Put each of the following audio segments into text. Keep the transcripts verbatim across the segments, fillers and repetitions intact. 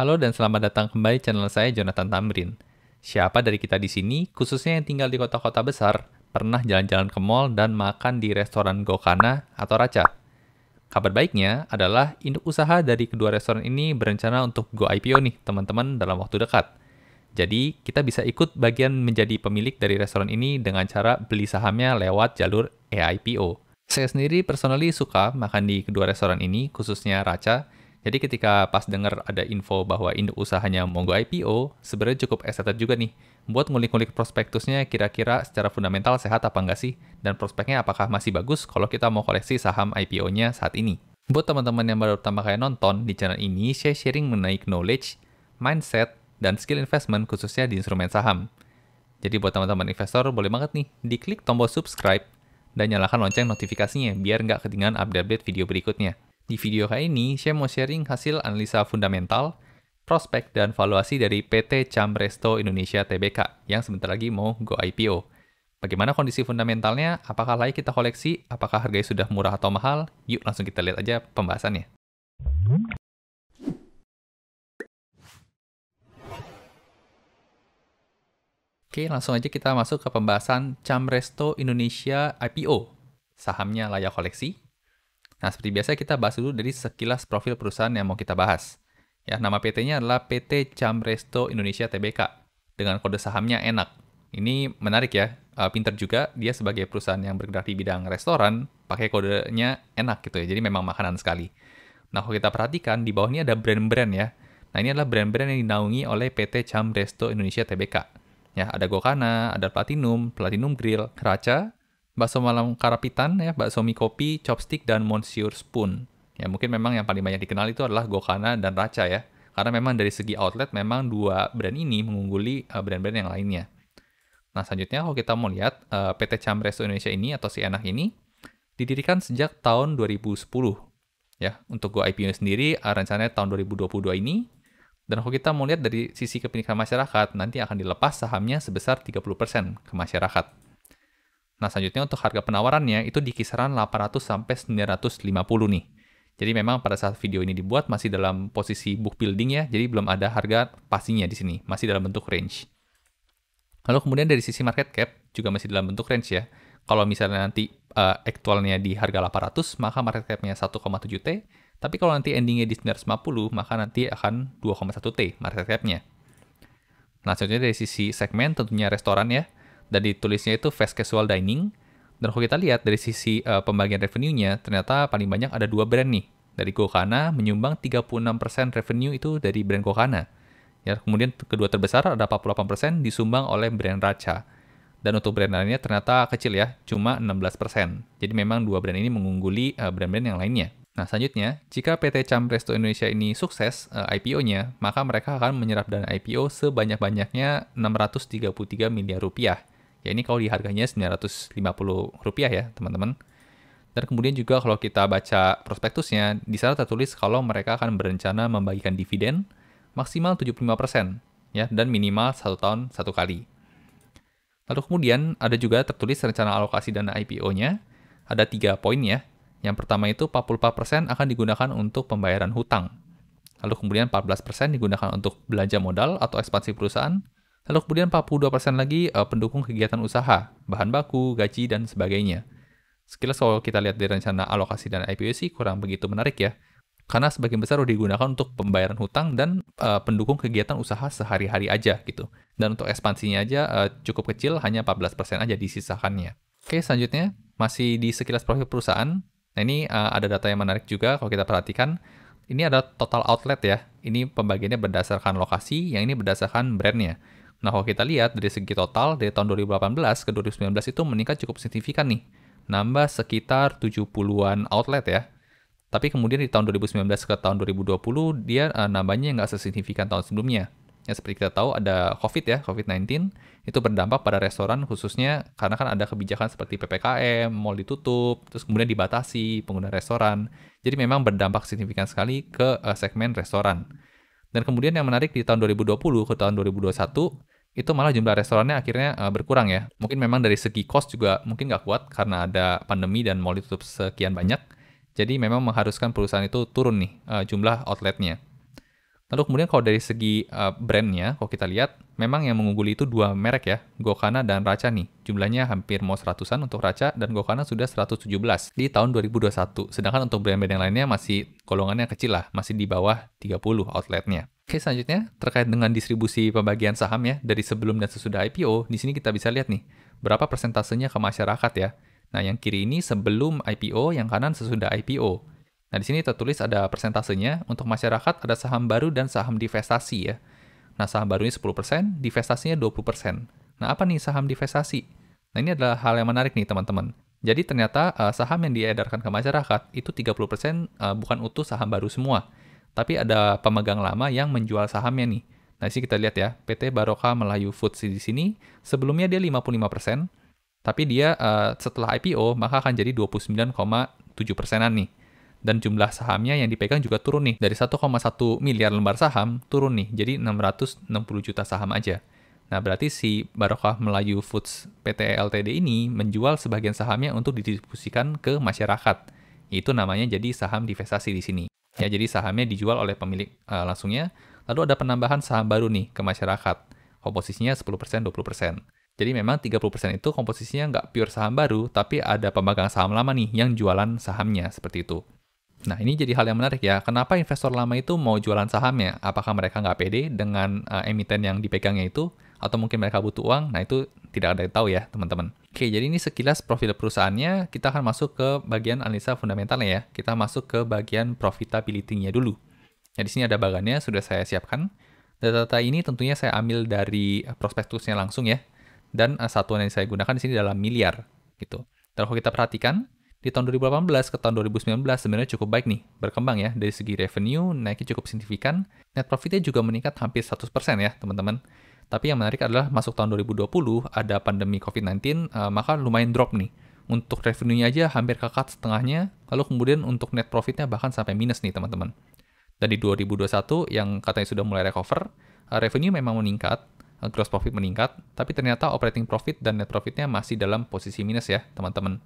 Halo dan selamat datang kembali channel saya, Jonathan Thamrin. Siapa dari kita di sini, khususnya yang tinggal di kota-kota besar, pernah jalan-jalan ke mall dan makan di restoran Gokana atau Raa Cha? Kabar baiknya adalah induk usaha dari kedua restoran ini berencana untuk go I P O nih teman-teman dalam waktu dekat. Jadi kita bisa ikut bagian menjadi pemilik dari restoran ini dengan cara beli sahamnya lewat jalur E I P O. Saya sendiri personally suka makan di kedua restoran ini, khususnya Raa Cha. Jadi ketika pas denger ada info bahwa induk usahanya monggo I P O, sebenarnya cukup excited juga nih buat ngulik-ngulik prospektusnya, kira-kira secara fundamental sehat apa nggak sih, dan prospeknya apakah masih bagus kalau kita mau koleksi saham I P O-nya saat ini. Buat teman-teman yang baru pertama kali nonton di channel ini, saya sharing mengenai knowledge, mindset, dan skill investment khususnya di instrumen saham. Jadi buat teman-teman investor boleh banget nih diklik tombol subscribe dan nyalakan lonceng notifikasinya biar nggak ketinggalan update-update video berikutnya. Di video kali ini, saya mau sharing hasil analisa fundamental, prospek, dan valuasi dari P T. Champ Resto Indonesia T B K yang sebentar lagi mau go I P O. Bagaimana kondisi fundamentalnya? Apakah layak kita koleksi? Apakah harganya sudah murah atau mahal? Yuk langsung kita lihat aja pembahasannya. Oke, langsung aja kita masuk ke pembahasan Champ Resto Indonesia I P O. Sahamnya layak koleksi? Nah, seperti biasa kita bahas dulu dari sekilas profil perusahaan yang mau kita bahas. Ya, nama P T-nya adalah P T. Champ Resto Indonesia T B K dengan kode sahamnya ENAK. Ini menarik ya, e, pinter juga dia sebagai perusahaan yang bergerak di bidang restoran, pakai kodenya ENAK gitu ya. Jadi memang makanan sekali. Nah, kalau kita perhatikan di bawah ini ada brand-brand ya. Nah, ini adalah brand-brand yang dinaungi oleh P T. Champ Resto Indonesia T B K. Ya, ada Gokana, ada Platinum, Platinum Grill, Raa Cha, bakso malam karapitan, ya, bakso mie kopi, chopstick, dan monsieur spoon. Ya, mungkin memang yang paling banyak dikenal itu adalah Gokana dan Raa Cha ya. Karena memang dari segi outlet memang dua brand ini mengungguli brand-brand yang lainnya. Nah, selanjutnya kalau kita mau lihat P T Champ Resto Indonesia ini atau si Enak ini didirikan sejak tahun dua ribu sepuluh. Ya, untuk go I P O sendiri rencananya tahun dua ribu dua puluh dua ini. Dan kalau kita mau lihat dari sisi kepemilikan masyarakat, nanti akan dilepas sahamnya sebesar tiga puluh persen ke masyarakat. Nah, selanjutnya untuk harga penawarannya itu di kisaran delapan ratus sampai sembilan ratus lima puluh nih. Jadi memang pada saat video ini dibuat masih dalam posisi book building ya, jadi belum ada harga pastinya di sini, masih dalam bentuk range. Lalu kemudian dari sisi market cap juga masih dalam bentuk range ya. Kalau misalnya nanti uh, aktualnya di harga delapan ratus, maka market cap-nya satu koma tujuh T. Tapi kalau nanti endingnya di sembilan ratus lima puluh, maka nanti akan dua koma satu T market cap-nya. Nah, selanjutnya dari sisi segmen tentunya restoran ya. Dan ditulisnya itu fast casual dining. Dan kalau kita lihat dari sisi uh, pembagian revenue-nya, ternyata paling banyak ada dua brand nih. Dari Gokana menyumbang tiga puluh enam persen revenue itu dari brand Gokana. Ya, kemudian kedua terbesar ada empat puluh delapan persen disumbang oleh brand Raa Cha. Dan untuk brand lainnya ternyata kecil ya, cuma enam belas persen. Jadi memang dua brand ini mengungguli uh, brand-brand yang lainnya. Nah, selanjutnya, jika P T Champ Resto Indonesia ini sukses uh, I P O-nya, maka mereka akan menyerap dana I P O sebanyak-banyaknya enam ratus tiga puluh tiga miliar rupiah. Ya, ini kalau di harganya sembilan ratus lima puluh rupiah ya, teman-teman. Dan kemudian juga kalau kita baca prospektusnya, di sana tertulis kalau mereka akan berencana membagikan dividen maksimal tujuh puluh lima persen, ya, dan minimal satu tahun satu kali. Lalu kemudian ada juga tertulis rencana alokasi dana I P O-nya, ada tiga poin ya. Yang pertama itu empat puluh empat persen akan digunakan untuk pembayaran hutang. Lalu kemudian empat belas persen digunakan untuk belanja modal atau ekspansi perusahaan. Lalu kemudian empat puluh dua persen lagi eh, pendukung kegiatan usaha, bahan baku, gaji, dan sebagainya. Sekilas kalau kita lihat dari rencana alokasi dan I P O sih kurang begitu menarik ya. Karena sebagian besar udah digunakan untuk pembayaran hutang dan eh, pendukung kegiatan usaha sehari-hari aja gitu. Dan untuk ekspansinya aja eh, cukup kecil, hanya empat belas persen aja disisakannya. Oke, selanjutnya masih di sekilas profil perusahaan. Nah, ini uh, ada data yang menarik juga kalau kita perhatikan. Ini ada total outlet ya. Ini pembagiannya berdasarkan lokasi, yang ini berdasarkan brandnya. Nah, kalau kita lihat dari segi total, dari tahun dua ribu delapan belas ke dua ribu sembilan belas itu meningkat cukup signifikan nih. Nambah sekitar tujuh puluhan outlet ya. Tapi kemudian di tahun dua ribu sembilan belas ke tahun dua ribu dua puluh, dia uh, nambahnya nggak sesignifikan tahun sebelumnya. Ya, seperti kita tahu ada COVID ya, COVID sembilan belas, itu berdampak pada restoran khususnya karena kan ada kebijakan seperti P P K M, mal ditutup, terus kemudian dibatasi pengguna restoran. Jadi memang berdampak signifikan sekali ke uh, segmen restoran. Dan kemudian yang menarik di tahun dua ribu dua puluh ke tahun dua ribu dua puluh satu, itu malah jumlah restorannya akhirnya uh, berkurang ya. Mungkin memang dari segi cost juga mungkin nggak kuat karena ada pandemi dan mal ditutup sekian banyak. Jadi memang mengharuskan perusahaan itu turun nih uh, jumlah outletnya. Lalu kemudian kalau dari segi uh, brandnya, kalau kita lihat, memang yang mengungguli itu dua merek ya, Gokana dan Raa Cha nih. Jumlahnya hampir mau seratusan untuk Raa Cha, dan Gokana sudah seratus tujuh belas di tahun dua ribu dua puluh satu. Sedangkan untuk brand-brand yang lainnya masih golongannya kecil lah, masih di bawah tiga puluh outletnya. Oke, selanjutnya terkait dengan distribusi pembagian saham ya, dari sebelum dan sesudah I P O, di sini kita bisa lihat nih, berapa persentasenya ke masyarakat ya. Nah, yang kiri ini sebelum I P O, yang kanan sesudah I P O. Nah, di sini tertulis ada persentasenya, untuk masyarakat ada saham baru dan saham divestasi ya. Nah, saham baru ini sepuluh persen, divestasinya dua puluh persen. Nah, apa nih saham divestasi? Nah, ini adalah hal yang menarik nih, teman-teman. Jadi, ternyata uh, saham yang diedarkan ke masyarakat itu tiga puluh persen uh, bukan utuh saham baru semua. Tapi ada pemegang lama yang menjual sahamnya nih. Nah, sini kita lihat ya, P T Baroka Melayu Foods di sini, sebelumnya dia lima puluh lima persen, tapi dia uh, setelah I P O, maka akan jadi dua puluh sembilan koma tujuh persenan nih. Dan jumlah sahamnya yang dipegang juga turun nih, dari satu koma satu miliar lembar saham, turun nih, jadi enam ratus enam puluh juta saham aja. Nah, berarti si Baroka Melayu Foods P T Ltd ini menjual sebagian sahamnya untuk didistribusikan ke masyarakat. Itu namanya jadi saham divestasi di sini. Ya, jadi sahamnya dijual oleh pemilik uh, langsungnya, lalu ada penambahan saham baru nih ke masyarakat. Komposisinya sepuluh persen, dua puluh persen. Jadi memang tiga puluh persen itu komposisinya nggak pure saham baru, tapi ada pemegang saham lama nih yang jualan sahamnya, seperti itu. Nah, ini jadi hal yang menarik ya. Kenapa investor lama itu mau jualan sahamnya? Apakah mereka nggak pede dengan uh, emiten yang dipegangnya itu? Atau mungkin mereka butuh uang? Nah, itu tidak ada yang tahu ya, teman-teman. Oke, jadi ini sekilas profil perusahaannya. Kita akan masuk ke bagian analisa fundamentalnya ya. Kita masuk ke bagian profitability-nya dulu. Ya, di sini ada bagannya, sudah saya siapkan. Data-data ini tentunya saya ambil dari prospektusnya langsung ya. Dan satuan yang saya gunakan di sini dalam miliar, gitu. Dan kalau kita perhatikan, di tahun dua ribu delapan belas ke tahun dua ribu sembilan belas sebenarnya cukup baik nih, berkembang ya. Dari segi revenue, naiknya cukup signifikan. Net profitnya juga meningkat hampir seratus persen ya, teman-teman. Tapi yang menarik adalah masuk tahun dua ribu dua puluh ada pandemi COVID sembilan belas, uh, maka lumayan drop nih. Untuk revenue-nya aja hampir kekat setengahnya, lalu kemudian untuk net profitnya bahkan sampai minus nih, teman-teman. Dan di dua ribu dua puluh satu yang katanya sudah mulai recover, uh, revenue memang meningkat, uh, gross profit meningkat, tapi ternyata operating profit dan net profitnya masih dalam posisi minus ya, teman-teman.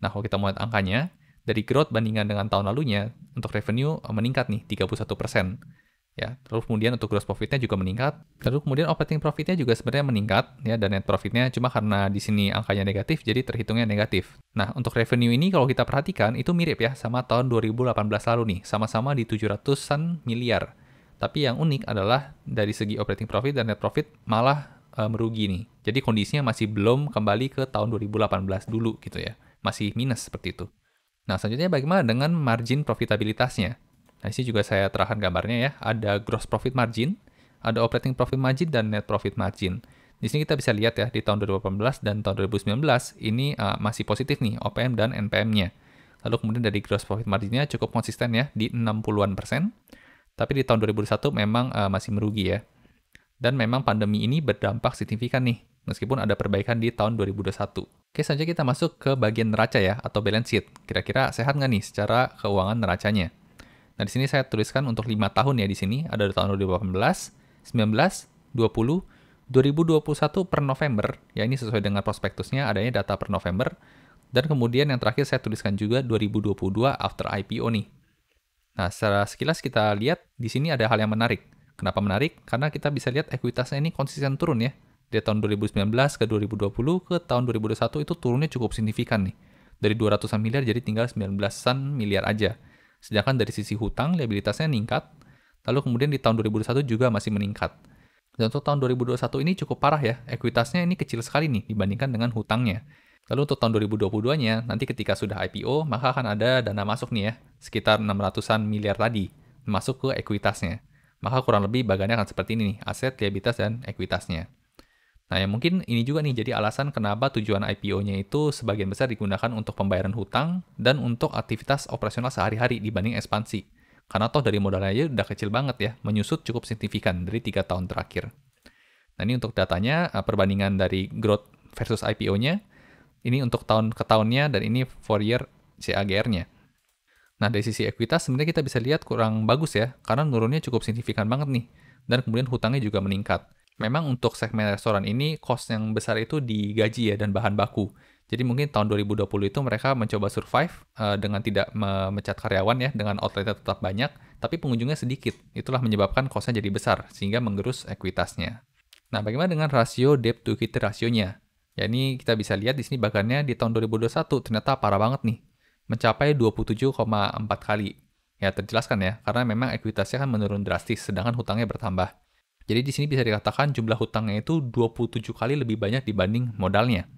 Nah, kalau kita melihat angkanya, dari growth bandingan dengan tahun lalunya, untuk revenue uh, meningkat nih, tiga puluh satu persen. Ya, lalu kemudian untuk gross profitnya juga meningkat, lalu kemudian operating profitnya juga sebenarnya meningkat ya, dan net profitnya cuma karena di sini angkanya negatif, jadi terhitungnya negatif. Nah, untuk revenue ini kalau kita perhatikan itu mirip ya sama tahun dua ribu delapan belas lalu nih, sama-sama di tujuh ratusan miliar. Tapi yang unik adalah dari segi operating profit dan net profit malah e, merugi nih. Jadi kondisinya masih belum kembali ke tahun dua ribu delapan belas dulu gitu ya, masih minus seperti itu. Nah, selanjutnya bagaimana dengan margin profitabilitasnya? Nah, ini juga saya terahkan gambarnya ya. Ada gross profit margin, ada operating profit margin, dan net profit margin. Di sini kita bisa lihat ya, di tahun dua ribu delapan belas dan tahun dua ribu sembilan belas, ini uh, masih positif nih, O P M dan N P M-nya. Lalu kemudian dari gross profit marginnya cukup konsisten ya, di enam puluhan persen. Tapi di tahun dua ribu dua puluh satu memang uh, masih merugi ya. Dan memang pandemi ini berdampak signifikan nih, meskipun ada perbaikan di tahun dua ribu dua puluh satu. Oke, selanjutnya kita masuk ke bagian neraca ya, atau balance sheet. Kira-kira sehat nggak nih secara keuangan neracanya? Nah, di sini saya tuliskan untuk lima tahun ya di sini. Ada tahun dua ribu delapan belas, sembilan belas, dua puluh, dua ribu dua puluh satu per November. Ya, ini sesuai dengan prospektusnya, adanya data per November. Dan kemudian yang terakhir saya tuliskan juga dua ribu dua puluh dua after I P O nih. Nah, secara sekilas kita lihat di sini ada hal yang menarik. Kenapa menarik? Karena kita bisa lihat ekuitasnya ini konsisten turun ya. Dari tahun dua ribu sembilan belas ke dua ribu dua puluh ke tahun dua ribu dua puluh satu itu turunnya cukup signifikan nih. Dari dua ratusan miliar jadi tinggal sembilan belasan miliar aja. Sedangkan dari sisi hutang, liabilitasnya meningkat, lalu kemudian di tahun dua ribu dua puluh satu juga masih meningkat. Dan untuk tahun dua ribu dua puluh satu ini cukup parah ya, ekuitasnya ini kecil sekali nih dibandingkan dengan hutangnya. Lalu untuk tahun dua ribu dua puluh dua-nya, nanti ketika sudah I P O, maka akan ada dana masuk nih ya, sekitar enam ratusan miliar tadi, masuk ke ekuitasnya. Maka kurang lebih bagannya akan seperti ini nih, aset, liabilitas, dan ekuitasnya. Nah, yang mungkin ini juga nih jadi alasan kenapa tujuan I P O-nya itu sebagian besar digunakan untuk pembayaran hutang dan untuk aktivitas operasional sehari-hari dibanding ekspansi. Karena toh dari modalnya aja udah kecil banget ya, menyusut cukup signifikan dari tiga tahun terakhir. Nah, ini untuk datanya, perbandingan dari growth versus I P O-nya, ini untuk tahun ke tahunnya, dan ini four year C A G R-nya. Nah, dari sisi ekuitas sebenarnya kita bisa lihat kurang bagus ya, karena nurunnya cukup signifikan banget nih, dan kemudian hutangnya juga meningkat. Memang untuk segmen restoran ini, cost yang besar itu di gaji ya, dan bahan baku. Jadi mungkin tahun dua ribu dua puluh itu mereka mencoba survive uh, dengan tidak memecat karyawan ya, dengan outletnya tetap banyak, tapi pengunjungnya sedikit. Itulah menyebabkan cost-nya jadi besar, sehingga menggerus ekuitasnya. Nah, bagaimana dengan rasio debt to equity rasionya? Ya, ini kita bisa lihat di sini bahkannya di tahun dua ribu dua puluh satu ternyata parah banget nih, mencapai dua puluh tujuh koma empat kali. Ya, terjelaskan ya, karena memang ekuitasnya kan menurun drastis, sedangkan hutangnya bertambah. Jadi di sini bisa dikatakan jumlah hutangnya itu dua puluh tujuh kali lebih banyak dibanding modalnya.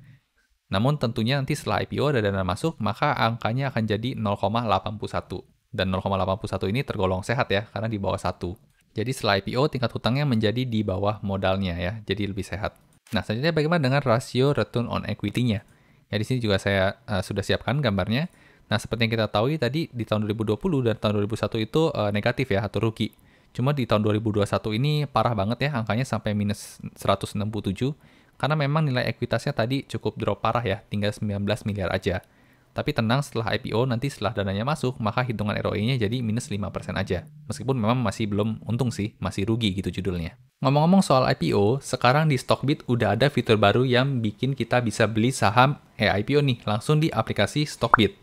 Namun tentunya nanti setelah I P O ada dana masuk, maka angkanya akan jadi nol koma delapan satu. Dan nol koma delapan satu ini tergolong sehat ya, karena di bawah satu. Jadi setelah I P O, tingkat hutangnya menjadi di bawah modalnya ya, jadi lebih sehat. Nah, selanjutnya bagaimana dengan rasio return on equity-nya? Ya, di sini juga saya uh, sudah siapkan gambarnya. Nah, seperti yang kita tahu tadi, di tahun dua ribu dua puluh dan tahun dua ribu satu itu uh, negatif ya, atau rugi. Cuma di tahun dua ribu dua puluh satu ini parah banget ya, angkanya sampai minus seratus enam puluh tujuh. Karena memang nilai ekuitasnya tadi cukup drop parah ya, tinggal sembilan belas miliar aja. Tapi tenang, setelah I P O nanti setelah dananya masuk, maka hitungan R O I-nya jadi minus lima persen aja. Meskipun memang masih belum untung sih, masih rugi gitu judulnya. Ngomong-ngomong soal I P O, sekarang di Stockbit udah ada fitur baru yang bikin kita bisa beli saham E I P O nih, langsung di aplikasi Stockbit.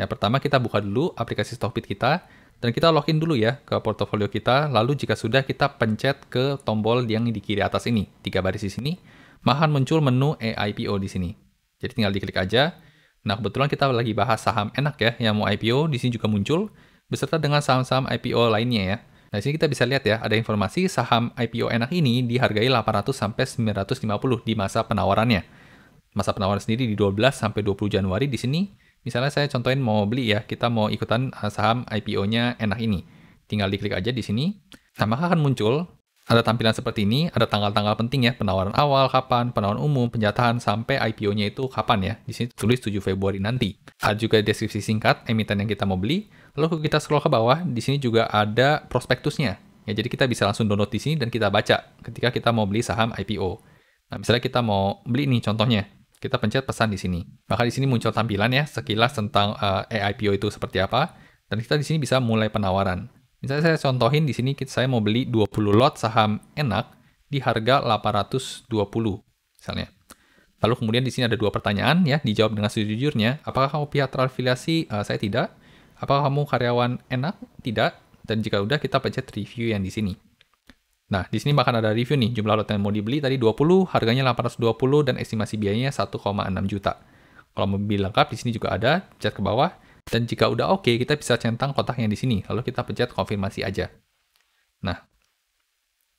Ya, pertama kita buka dulu aplikasi Stockbit kita, dan kita login dulu ya ke portofolio kita, lalu jika sudah kita pencet ke tombol yang di kiri atas ini, tiga baris di sini, maka muncul menu E I P O di sini. Jadi tinggal diklik aja. Nah, kebetulan kita lagi bahas saham ENAK ya, yang mau I P O, di sini juga muncul, beserta dengan saham-saham I P O lainnya ya. Nah, di sini kita bisa lihat ya, ada informasi saham I P O ENAK ini dihargai delapan ratus sampai sembilan ratus lima puluh di masa penawarannya. Masa penawaran sendiri di dua belas sampai dua puluh Januari di sini. Misalnya saya contohin mau beli ya, kita mau ikutan saham I P O-nya ENAK ini. Tinggal diklik aja di sini. Nah, maka akan muncul ada tampilan seperti ini, ada tanggal-tanggal penting ya, penawaran awal, kapan, penawaran umum, penjatahan, sampai I P O-nya itu kapan ya. Di sini tulis tujuh Februari nanti. Ada juga deskripsi singkat, emiten yang kita mau beli. Lalu kita scroll ke bawah, di sini juga ada prospektusnya. Ya, jadi kita bisa langsung download di sini dan kita baca ketika kita mau beli saham I P O. Nah, misalnya kita mau beli nih contohnya. Kita pencet pesan di sini. Maka di sini muncul tampilan ya, sekilas tentang uh, E I P O itu seperti apa. Dan kita di sini bisa mulai penawaran. Misalnya saya contohin di sini, saya mau beli dua puluh lot saham ENAK di harga delapan ratus dua puluh misalnya. Lalu kemudian di sini ada dua pertanyaan ya, dijawab dengan sejujurnya. Apakah kamu pihak terafiliasi? Uh, saya tidak. Apakah kamu karyawan ENAK? Tidak. Dan jika udah, kita pencet review yang di sini. Nah, di sini bahkan ada review nih, jumlah lot yang mau dibeli tadi dua puluh, harganya delapan ratus dua puluh dan estimasi biayanya satu koma enam juta. Kalau mau beli lengkap di sini juga ada, pencet ke bawah. Dan jika udah oke, okay, kita bisa centang kotak yang di sini. Lalu kita pencet konfirmasi aja. Nah,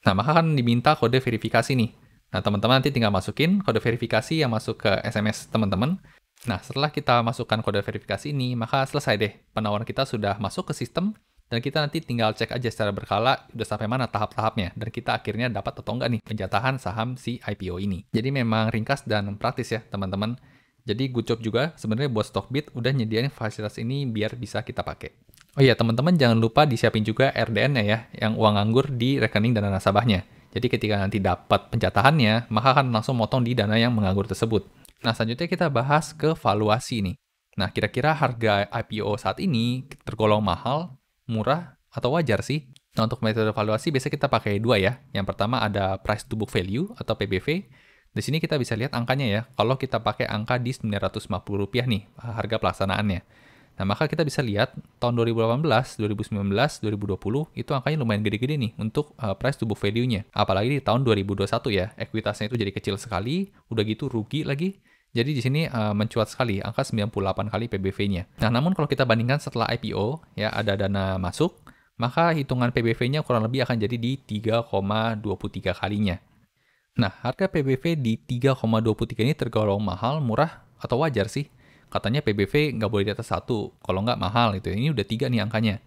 nah maka kan diminta kode verifikasi nih. Nah, teman-teman nanti tinggal masukin kode verifikasi yang masuk ke S M S teman-teman. Nah, setelah kita masukkan kode verifikasi ini, maka selesai deh. Penawaran kita sudah masuk ke sistem, dan kita nanti tinggal cek aja secara berkala udah sampai mana tahap-tahapnya. Dan kita akhirnya dapat atau enggak nih penjatahan saham si I P O ini. Jadi memang ringkas dan praktis ya, teman-teman. Jadi good job juga sebenarnya buat Stockbit udah nyediain fasilitas ini biar bisa kita pakai. Oh iya teman-teman, jangan lupa disiapin juga R D N-nya ya, yang uang nganggur di rekening dana nasabahnya. Jadi ketika nanti dapat penjatahannya, maka akan langsung motong di dana yang menganggur tersebut. Nah, selanjutnya kita bahas ke valuasi nih. Nah, kira-kira harga I P O saat ini tergolong mahal, murah, atau wajar sih? Nah, untuk metode valuasi biasanya kita pakai dua ya. Yang pertama ada price to book value atau P B V. Di sini kita bisa lihat angkanya ya, kalau kita pakai angka di sembilan ratus lima puluh rupiah nih, harga pelaksanaannya. Nah, maka kita bisa lihat tahun dua ribu delapan belas, dua ribu sembilan belas, dua ribu dua puluh itu angkanya lumayan gede-gede nih untuk uh, price to book value-nya. Apalagi di tahun dua ribu dua puluh satu ya, ekuitasnya itu jadi kecil sekali, udah gitu rugi lagi. Jadi di sini uh, mencuat sekali, angka sembilan puluh delapan kali P B V-nya. Nah, namun kalau kita bandingkan setelah I P O, ya ada dana masuk, maka hitungan P B V-nya kurang lebih akan jadi di tiga koma dua tiga kalinya. Nah, harga P B V di tiga koma dua tiga ini tergolong mahal, murah, atau wajar sih? Katanya P B V nggak boleh di atas satu, kalau nggak mahal gitu. Ini udah tiga nih angkanya.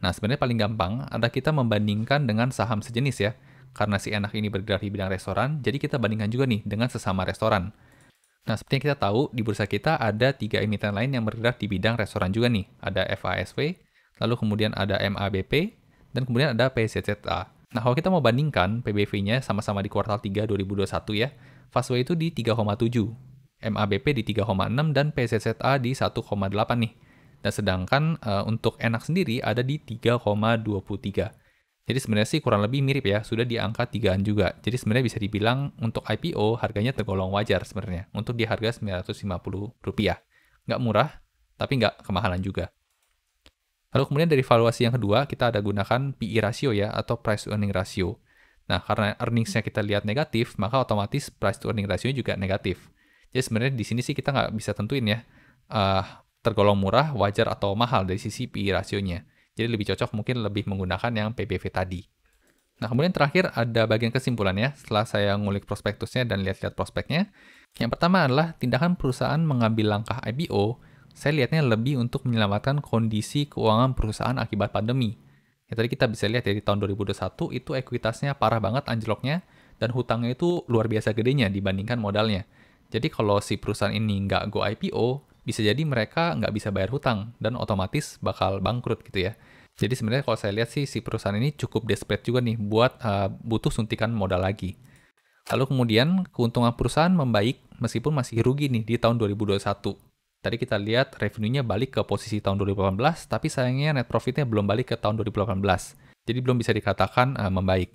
Nah, sebenarnya paling gampang ada kita membandingkan dengan saham sejenis ya. Karena si ENAK ini bergerak di bidang restoran, jadi kita bandingkan juga nih dengan sesama restoran. Nah, seperti yang kita tahu, di bursa kita ada tiga emiten lain yang bergerak di bidang restoran juga nih. Ada F A S V, lalu kemudian ada M A B P, dan kemudian ada P Z Z A. Nah, kalau kita mau bandingkan P B V-nya sama-sama di kuartal tiga dua ribu dua puluh satu ya, F A S V itu di tiga koma tujuh, M A B P di tiga koma enam, dan P Z Z A di satu koma delapan nih. Dan sedangkan uh, untuk ENAK sendiri ada di tiga koma dua tiga. Jadi sebenarnya sih kurang lebih mirip ya, sudah di angka tigaan juga. Jadi sebenarnya bisa dibilang untuk I P O harganya tergolong wajar sebenarnya. Untuk di harga sembilan ratus lima puluh rupiah. Nggak murah, tapi nggak kemahalan juga. Lalu kemudian dari valuasi yang kedua, kita ada gunakan P E ratio ya, atau price to earning ratio. Nah, karena earnings-nya kita lihat negatif, maka otomatis price to earning ratio juga negatif. Jadi sebenarnya di sini sih kita nggak bisa tentuin ya, uh, tergolong murah, wajar, atau mahal dari sisi P E ratio-nya. Jadi lebih cocok mungkin lebih menggunakan yang P B V tadi. Nah, kemudian terakhir ada bagian kesimpulannya setelah saya ngulik prospektusnya dan lihat-lihat prospeknya. Yang pertama adalah tindakan perusahaan mengambil langkah I P O, saya lihatnya lebih untuk menyelamatkan kondisi keuangan perusahaan akibat pandemi. Ya, tadi kita bisa lihat dari tahun dua ribu dua puluh satu itu ekuitasnya parah banget anjloknya dan hutangnya itu luar biasa gedenya dibandingkan modalnya. Jadi kalau si perusahaan ini nggak go I P O, bisa jadi mereka nggak bisa bayar hutang dan otomatis bakal bangkrut gitu ya. Jadi sebenarnya kalau saya lihat sih si perusahaan ini cukup desperate juga nih buat uh, butuh suntikan modal lagi. Lalu kemudian keuntungan perusahaan membaik meskipun masih rugi nih di tahun dua ribu dua puluh satu. Tadi kita lihat revenue-nya balik ke posisi tahun dua ribu delapan belas, tapi sayangnya net profit-nya belum balik ke tahun dua ribu delapan belas. Jadi belum bisa dikatakan uh, membaik.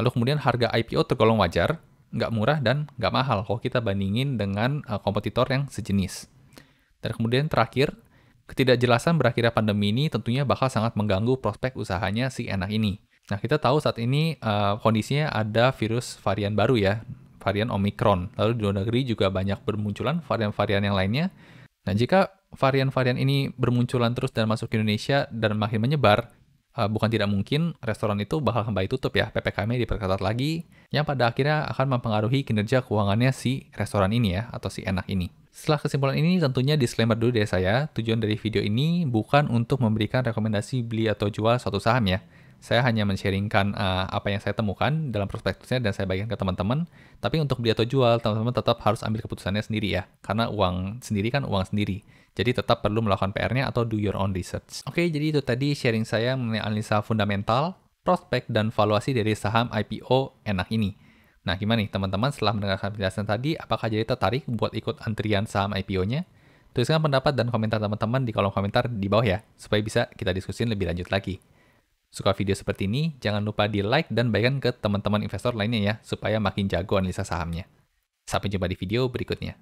Lalu kemudian harga I P O tergolong wajar, nggak murah dan nggak mahal kalau kita bandingin dengan uh, kompetitor yang sejenis. Dan kemudian terakhir, ketidakjelasan berakhirnya pandemi ini tentunya bakal sangat mengganggu prospek usahanya si ENAK ini. Nah, kita tahu saat ini uh, kondisinya ada virus varian baru ya, varian Omicron. Lalu di luar negeri juga banyak bermunculan varian-varian yang lainnya. Nah, jika varian-varian ini bermunculan terus dan masuk ke Indonesia dan makin menyebar, uh, bukan tidak mungkin restoran itu bakal kembali tutup ya, P P K M-nya diperketat lagi, yang pada akhirnya akan mempengaruhi kinerja keuangannya si restoran ini ya, atau si ENAK ini. Setelah kesimpulan ini, tentunya disclaimer dulu dari saya, tujuan dari video ini bukan untuk memberikan rekomendasi beli atau jual suatu saham ya. Saya hanya men-sharingkan uh, apa yang saya temukan dalam prospektusnya dan saya bagikan ke teman-teman. Tapi untuk beli atau jual, teman-teman tetap harus ambil keputusannya sendiri ya. Karena uang sendiri kan uang sendiri. Jadi tetap perlu melakukan P R-nya atau do your own research. Oke, jadi itu tadi sharing saya mengenai analisa fundamental, prospek, dan valuasi dari saham I P O ENAK ini. Nah, gimana nih teman-teman setelah mendengarkan penjelasan tadi, apakah jadi tertarik buat ikut antrian saham I P O-nya? Tuliskan pendapat dan komentar teman-teman di kolom komentar di bawah ya, supaya bisa kita diskusin lebih lanjut lagi. Suka video seperti ini, jangan lupa di like dan bagikan ke teman-teman investor lainnya ya, supaya makin jago analisa sahamnya. Sampai jumpa di video berikutnya.